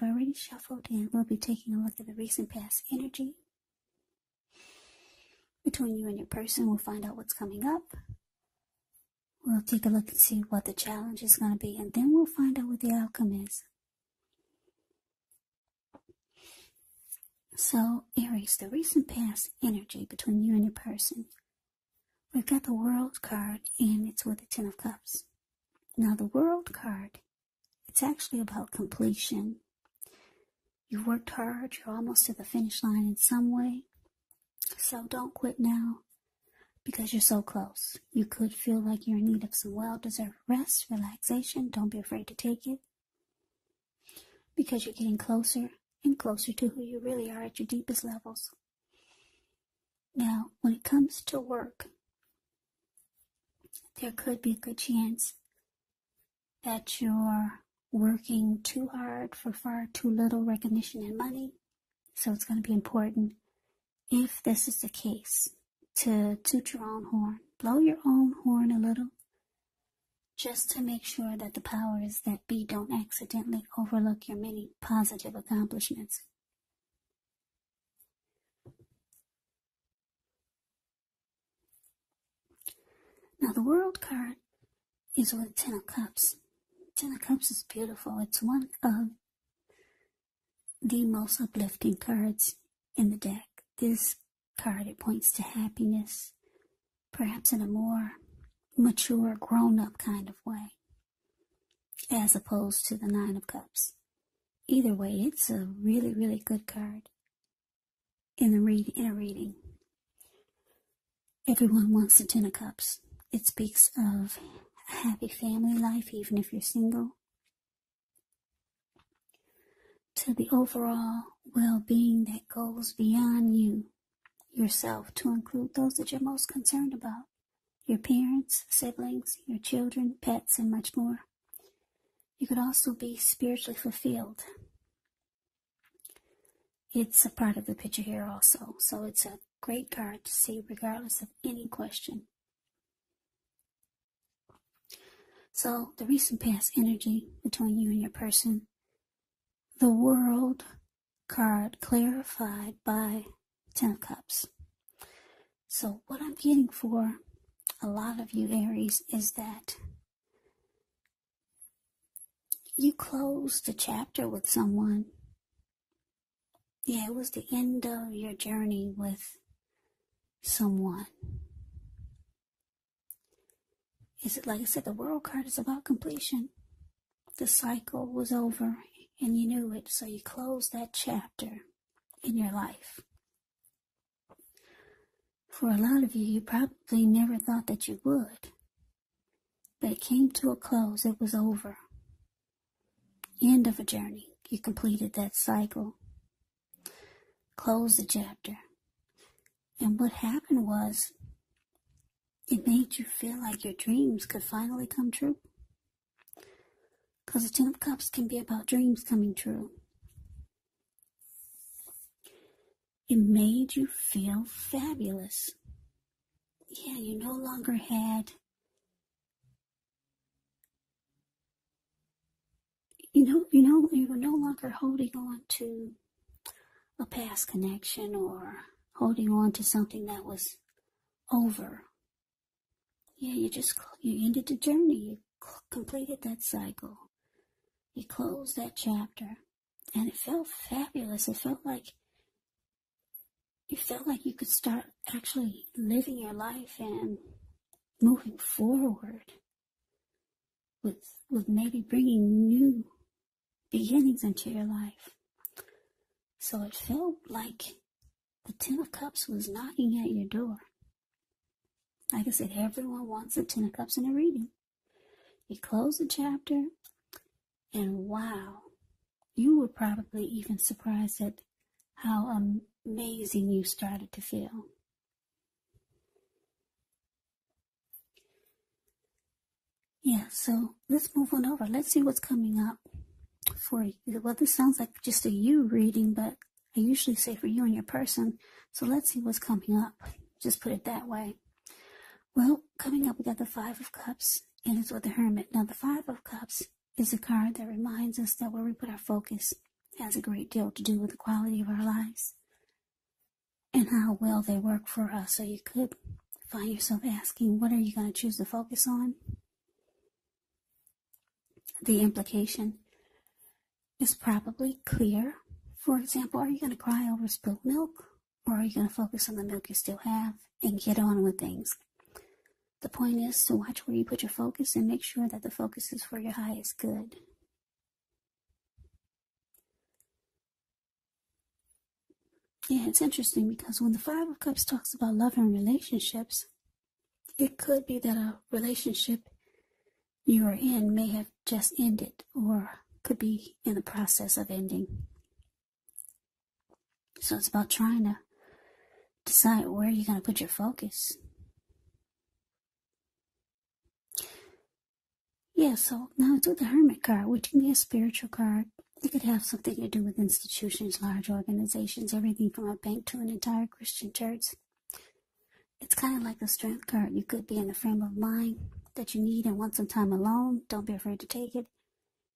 I've already shuffled, and we'll be taking a look at the recent past energy. Between you and your person, we'll find out what's coming up. We'll take a look and see what the challenge is going to be, and then we'll find out what the outcome is. So, Aries, the recent past energy between you and your person. We've got the World card, and it's with the Ten of Cups. Now, the World card, it's actually about completion. You worked hard, you're almost to the finish line in some way, so don't quit now because you're so close. You could feel like you're in need of some well-deserved rest, relaxation. Don't be afraid to take it because you're getting closer and closer to who you really are at your deepest levels. Now, when it comes to work, there could be a good chance that you're working too hard for far too little recognition and money. So it's going to be important, if this is the case, to toot your own horn. Blow your own horn a little, just to make sure that the powers that be don't accidentally overlook your many positive accomplishments. Now, the World card is with Ten of Cups. Ten of Cups is beautiful. It's one of the most uplifting cards in the deck. This card, it points to happiness, perhaps in a more mature, grown-up kind of way, as opposed to the Nine of Cups. Either way, it's a really, really good card in a reading. Everyone wants the Ten of Cups. It speaks of a happy family life, even if you're single, to the overall well-being that goes beyond you, yourself, to include those that you're most concerned about, your parents, siblings, your children, pets, and much more. You could also be spiritually fulfilled. It's a part of the picture here also, so it's a great card to see regardless of any question. So, the recent past energy between you and your person, the World card clarified by Ten of Cups. So, what I'm getting for a lot of you, Aries, is that you closed a chapter with someone. Yeah, it was the end of your journey with someone. Is it, like I said, the World card is about completion. The cycle was over and you knew it, so you closed that chapter in your life. For a lot of you, you probably never thought that you would, but it came to a close. It was over. End of a journey. You completed that cycle. Closed the chapter. And what happened was, it made you feel like your dreams could finally come true. Because the Ten of Cups can be about dreams coming true. It made you feel fabulous. Yeah, you no longer had... You were no longer holding on to a past connection or holding on to something that was over. Yeah, you ended the journey. You completed that cycle. You closed that chapter. And it felt fabulous. It felt like you could start actually living your life and moving forward with maybe bringing new beginnings into your life. So it felt like the Ten of Cups was knocking at your door. Like I said, everyone wants the Ten of Cups in a reading. You close the chapter, and wow, you were probably even surprised at how amazing you started to feel. Yeah, so let's move on over. Let's see what's coming up for you. Well, this sounds like just a you reading, but I usually say for you and your person. So let's see what's coming up. Just put it that way. Well, coming up, we got the Five of Cups, and it's with the Hermit. Now, the Five of Cups is a card that reminds us that where we put our focus, has a great deal to do with the quality of our lives and how well they work for us. So you could find yourself asking, what are you going to choose to focus on? The implication is probably clear. For example, are you going to cry over spilled milk? Or are you going to focus on the milk you still have and get on with things? The point is to watch where you put your focus and make sure that the focus is for your highest good. Yeah, it's interesting because when the Five of Cups talks about love and relationships, it could be that a relationship you are in may have just ended or could be in the process of ending. So it's about trying to decide where you're going to put your focus. Yeah, so now it's with the Hermit card, which can be a spiritual card. It could have something to do with institutions, large organizations, everything from a bank to an entire Christian church. It's kind of like the Strength card. You could be in the frame of mind that you need and want some time alone. Don't be afraid to take it,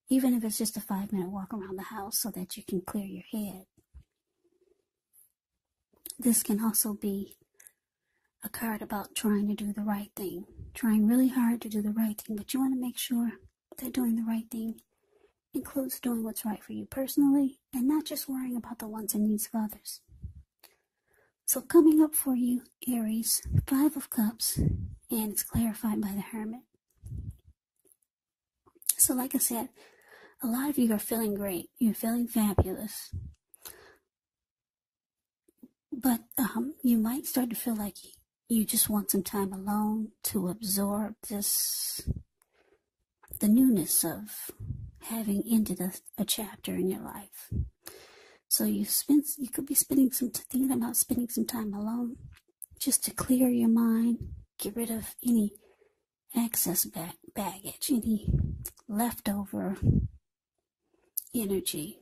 even if it's just a 5-minute walk around the house so that you can clear your head. This can also be a card about trying to do the right thing, trying really hard to do the right thing, but you want to make sure that doing the right thing includes doing what's right for you personally and not just worrying about the wants and needs of others. So coming up for you, Aries, Five of Cups, and it's clarified by the Hermit. So like I said, a lot of you are feeling great. You're feeling fabulous. But you might start to feel like you just want some time alone to absorb the newness of having ended a chapter in your life. So you could be thinking about spending some time alone just to clear your mind, get rid of any excess baggage, any leftover energy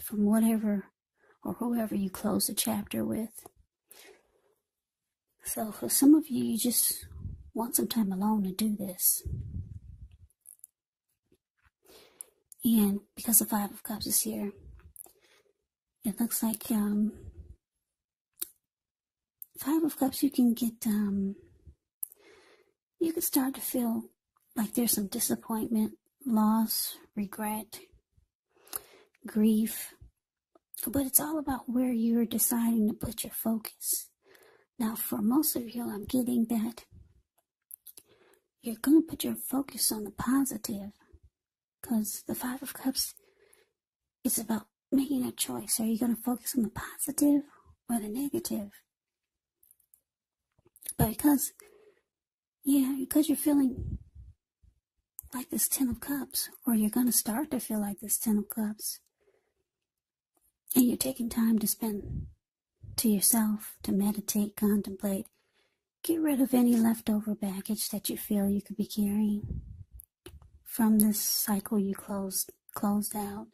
from whatever or whoever you close the chapter with. So for some of you, you just want some time alone to do this. And because the Five of Cups is here, it looks like Five of Cups, you can get, you can start to feel like there's some disappointment, loss, regret, grief. But it's all about where you're deciding to put your focus. Now, for most of you, I'm getting that you're going to put your focus on the positive, because the Five of Cups is about making a choice. Are you going to focus on the positive or the negative? But because you're feeling like this Ten of Cups, or you're going to start to feel like this Ten of Cups, and you're taking time to spend to yourself, to meditate, contemplate, get rid of any leftover baggage that you feel you could be carrying from this cycle you closed out.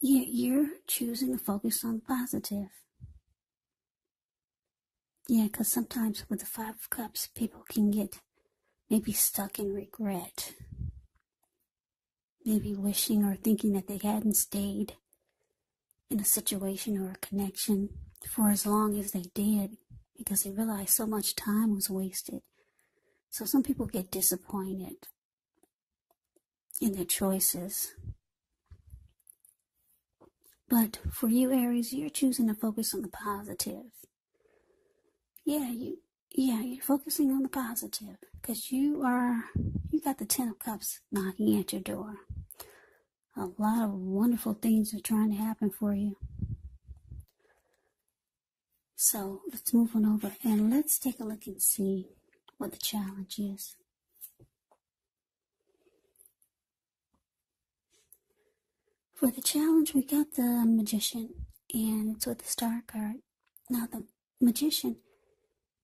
You're choosing to focus on the positive. Yeah, because sometimes with the Five of Cups, people can get maybe stuck in regret, maybe wishing or thinking that they hadn't stayed in a situation or a connection for as long as they did, because they realized so much time was wasted. So some people get disappointed in their choices. But for you, Aries, you're choosing to focus on the positive. You're focusing on the positive because you got the Ten of Cups knocking at your door. A lot of wonderful things are trying to happen for you. So let's move on over and let's take a look and see what the challenge is. For the challenge, we got the Magician, and it's with the Star card. Now the Magician,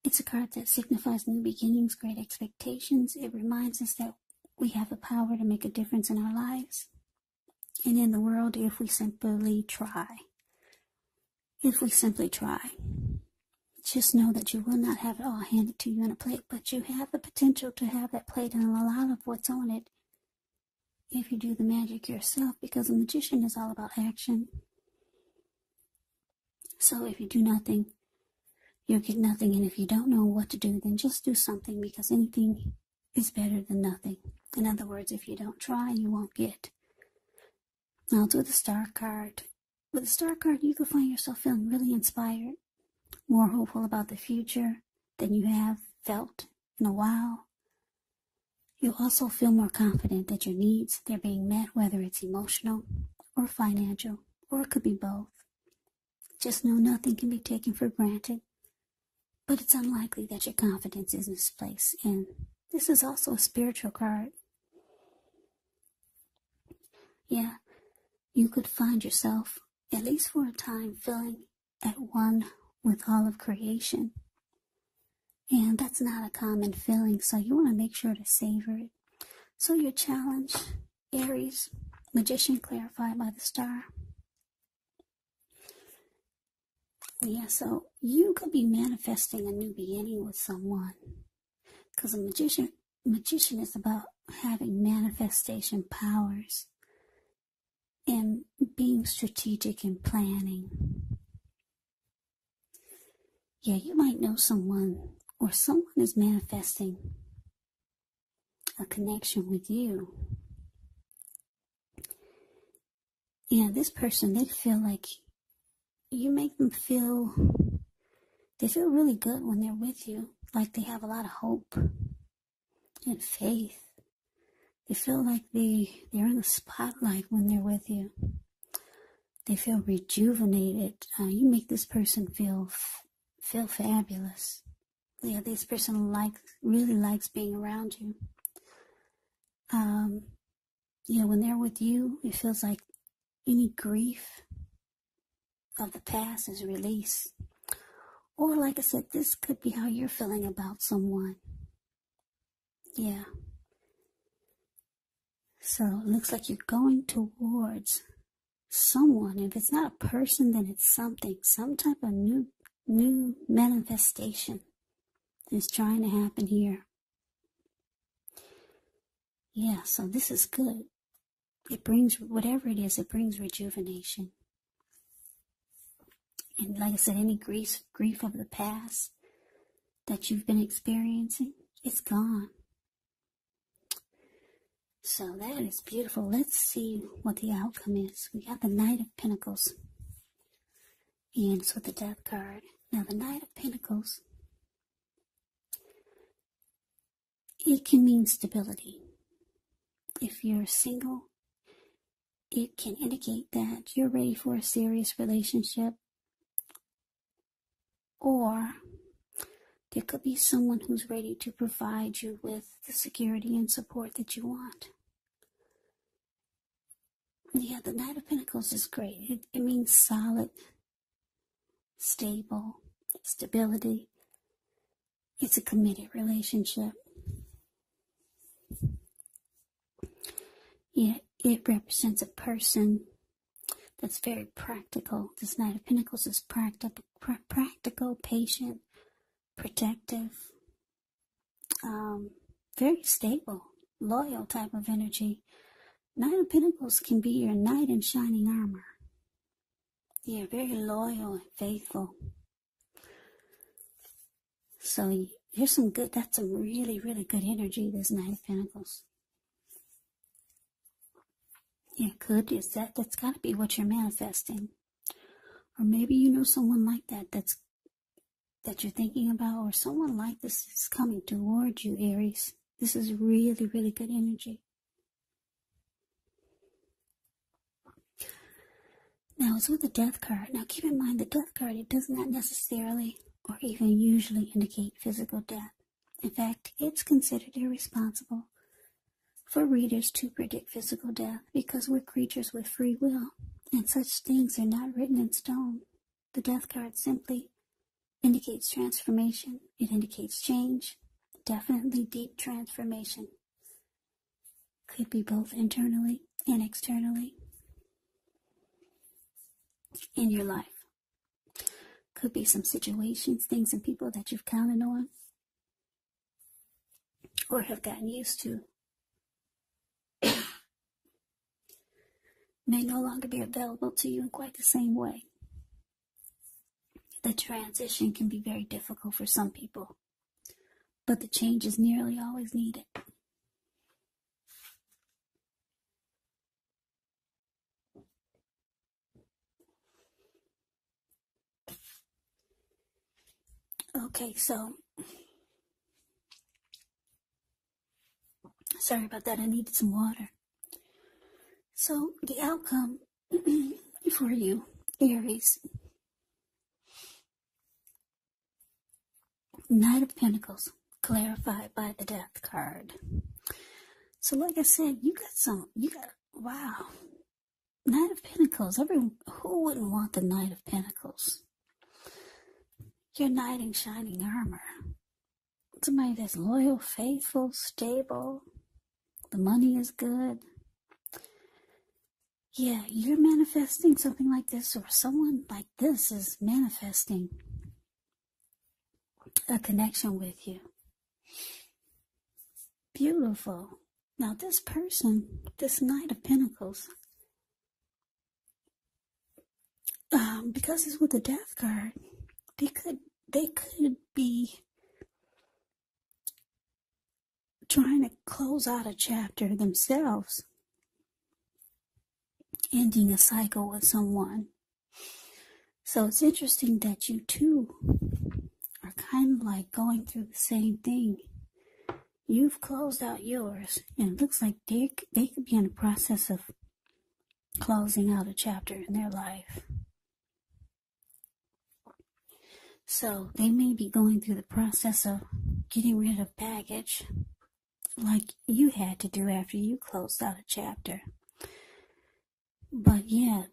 it's a card that signifies new beginnings, great expectations. It reminds us that we have the power to make a difference in our lives and in the world, if we simply try. Just know that you will not have it all handed to you on a plate, but you have the potential to have that plate and a lot of what's on it if you do the magic yourself, because a magician is all about action. So if you do nothing, you'll get nothing. And if you don't know what to do, then just do something, because anything is better than nothing. In other words, if you don't try, you won't get. Now do the star card. With the star card, you can find yourself feeling really inspired, more hopeful about the future than you have felt in a while. You'll also feel more confident that your needs, they're being met, whether it's emotional or financial, or it could be both. Just know nothing can be taken for granted, but it's unlikely that your confidence is in its place. And this is also a spiritual card. Yeah, you could find yourself, at least for a time, feeling at one with all of creation. And that's not a common feeling, so you want to make sure to savor it. So your challenge, Aries, magician clarified by the star. Yeah, so you could be manifesting a new beginning with someone, because a magician is about having manifestation powers and being strategic in planning. Yeah, you might know someone, or someone is manifesting a connection with you. Yeah, this person, they feel like you make them feel, they feel really good when they're with you. Like they have a lot of hope and faith. They feel like they're in the spotlight when they're with you. They feel rejuvenated. You make this person feel fabulous. Yeah, this person really likes being around you. Yeah, when they're with you, it feels like any grief of the past is released. Or like I said, this could be how you're feeling about someone. Yeah. So it looks like you're going towards someone. If it's not a person, then it's something. Some type of new manifestation is trying to happen here. Yeah, so this is good. It brings, whatever it is, it brings rejuvenation. And like I said, any grief of the past that you've been experiencing, it's gone. So that is beautiful. Let's see what the outcome is. We got the Knight of Pentacles. And it's with the Death card. Now the Knight of Pentacles, it can mean stability. If you're single, it can indicate that you're ready for a serious relationship. Or there could be someone who's ready to provide you with the security and support that you want. Yeah, the Knight of Pentacles is great. It means solid, stable, stability. It's a committed relationship. Yeah, it represents a person that's very practical. This Knight of Pentacles is practical, patient, protective, very stable, loyal type of energy. Knight of Pentacles can be your knight in shining armor. Yeah, very loyal and faithful. So here's some good, that's some really, really good energy, this Knight of Pentacles. It could, that's got to be what you're manifesting. Or maybe you know someone like that, that you're thinking about, or someone like this is coming toward you, Aries. This is really, really good energy. Now it's with the Death card. Now keep in mind, the Death card, it does not necessarily or even usually indicate physical death. In fact, it's considered irresponsible for readers to predict physical death, because we're creatures with free will, and such things are not written in stone. The Death card simply indicates transformation. It indicates change, definitely deep transformation. Could be both internally and externally in your life. Could be some situations, things and people that you've counted on or have gotten used to. may no longer be available to you in quite the same way. The transition can be very difficult for some people, but the change is nearly always needed. Okay, so, sorry about that, I needed some water. So, the outcome for you, Aries, Knight of Pentacles, clarified by the Death card. So, like I said, wow, Knight of Pentacles, who wouldn't want the Knight of Pentacles? You're knight in shining armor. Somebody that's loyal, faithful, stable. The money is good. Yeah, you're manifesting something like this, or someone like this is manifesting a connection with you. Beautiful. Now this person, this Knight of Pentacles, because it's with the Death card, they could be trying to close out a chapter themselves, ending a cycle with someone. So it's interesting that you two are kind of like going through the same thing. You've closed out yours, and it looks like they could be in the process of closing out a chapter in their life. So, they may be going through the process of getting rid of baggage like you had to do after you closed out a chapter. But yeah,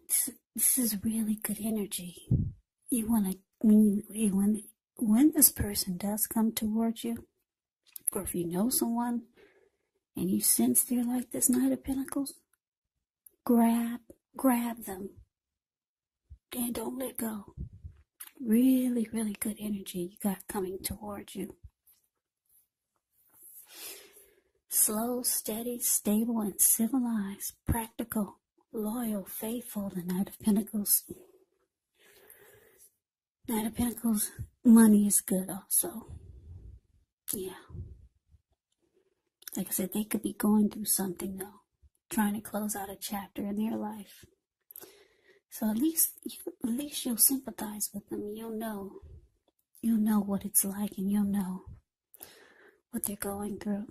this is really good energy. You want to, when this person does come towards you, or if you know someone and you sense they're like this Knight of Pentacles, grab them and don't let go. Really, really good energy you got coming towards you. Slow, steady, stable, and civilized, practical, loyal, faithful, the Knight of Pentacles. Knight of Pentacles, money is good also. Yeah. Like I said, they could be going through something though, trying to close out a chapter in their life. So at least you'll sympathize with them. You'll know what it's like, and you'll know what they're going through.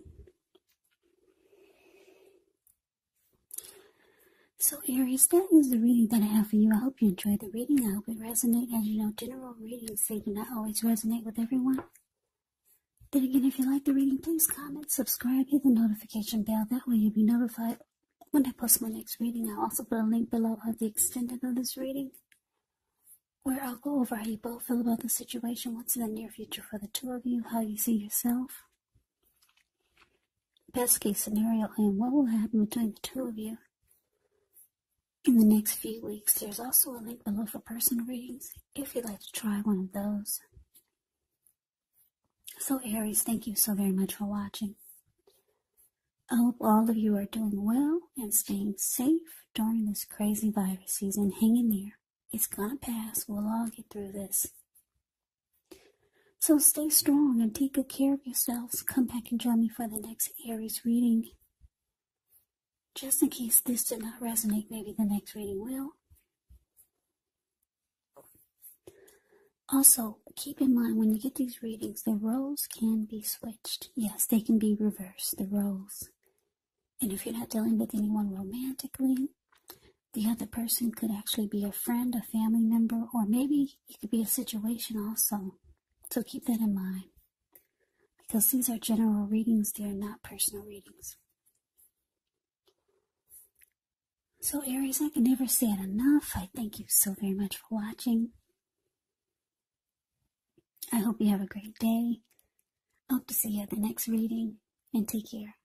So Aries, that is the reading that I have for you. I hope you enjoyed the reading. I hope it resonates. As you know, general readings, they do not always resonate with everyone. Then again, if you like the reading, please comment, subscribe, hit the notification bell. That way you'll be notified when I post my next reading. I'll also put a link below of the extended of this reading, where I'll go over how you both feel about the situation, what's in the near future for the two of you, how you see yourself, best case scenario, and what will happen between the two of you in the next few weeks. There's also a link below for personal readings if you'd like to try one of those. So Aries, thank you so very much for watching. I hope all of you are doing well and staying safe during this crazy virus season. Hang in there. It's gonna pass. We'll all get through this. So stay strong and take good care of yourselves. Come back and join me for the next Aries reading. Just in case this did not resonate, maybe the next reading will. Also, keep in mind when you get these readings, the roles can be switched. Yes, they can be reversed, the roles. And if you're not dealing with anyone romantically, the other person could actually be a friend, a family member, or maybe it could be a situation also. So keep that in mind, because these are general readings, they are not personal readings. So Aries, I can never say it enough. I thank you so very much for watching. I hope you have a great day. Hope to see you at the next reading, and take care.